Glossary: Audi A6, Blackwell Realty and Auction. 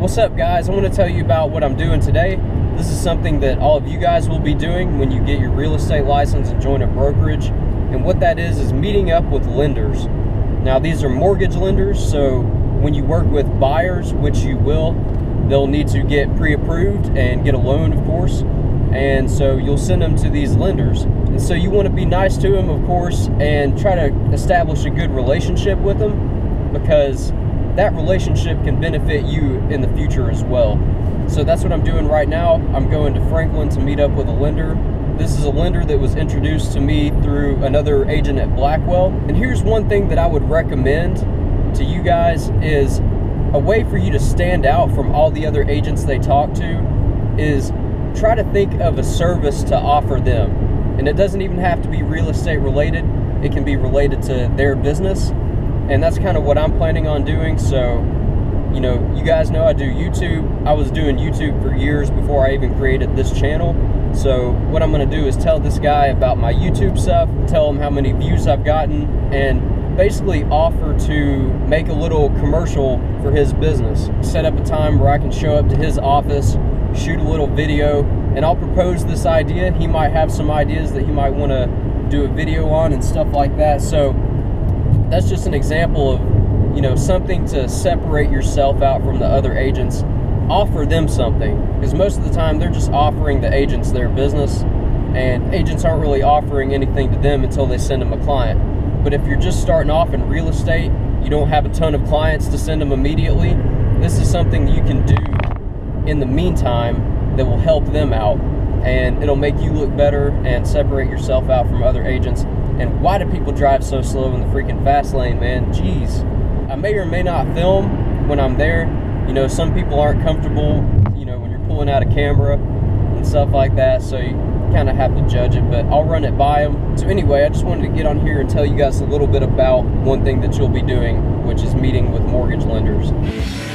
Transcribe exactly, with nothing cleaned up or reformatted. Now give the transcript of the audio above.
What's up, guys? I want to tell you about what I'm doing today. This is something that all of you guys will be doing when you get your real estate license and join a brokerage. And what that is is meeting up with lenders. Now, these are mortgage lenders, so when you work with buyers, which you will, they'll need to get pre-approved and get a loan, of course. And so you'll send them to these lenders. And so you want to be nice to them, of course, and try to establish a good relationship with them, because that relationship can benefit you in the future as well. So that's what I'm doing right now. I'm going to Franklin to meet up with a lender. This is a lender that was introduced to me through another agent at Blackwell. And here's one thing that I would recommend to you guys is a way for you to stand out from all the other agents they talk to is try to think of a service to offer them. And it doesn't even have to be real estate related. It can be related to their business. And that's kind of what I'm planning on doing. So, you know, you guys know I do YouTube. I was doing YouTube for years before I even created this channel. So what I'm gonna do is tell this guy about my YouTube stuff, tell him how many views I've gotten, and basically offer to make a little commercial for his business. Set up a time where I can show up to his office, shoot a little video, and I'll propose this idea. He might have some ideas that he might want to do a video on and stuff like that. So that's just an example of, you know, something to separate yourself out from the other agents. Offer them something, because most of the time they're just offering the agents their business, and agents aren't really offering anything to them until they send them a client. But if you're just starting off in real estate, you don't have a ton of clients to send them immediately, this is something you can do in the meantime that will help them out, and it'll make you look better and separate yourself out from other agents. And why do people drive so slow in the freaking fast lane, man? Jeez. I may or may not film when I'm there. You know, some people aren't comfortable, you know, when you're pulling out a camera and stuff like that, so you kind of have to judge it, but I'll run it by them. So anyway, I just wanted to get on here and tell you guys a little bit about one thing that you'll be doing, which is meeting with mortgage lenders.